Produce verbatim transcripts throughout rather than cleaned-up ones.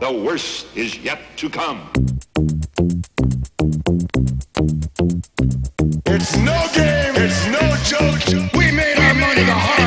The worst is yet to come. It's no game, it's no joke. We made our money the hard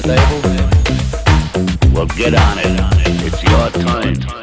turntable? Well, get on it. It's your turn.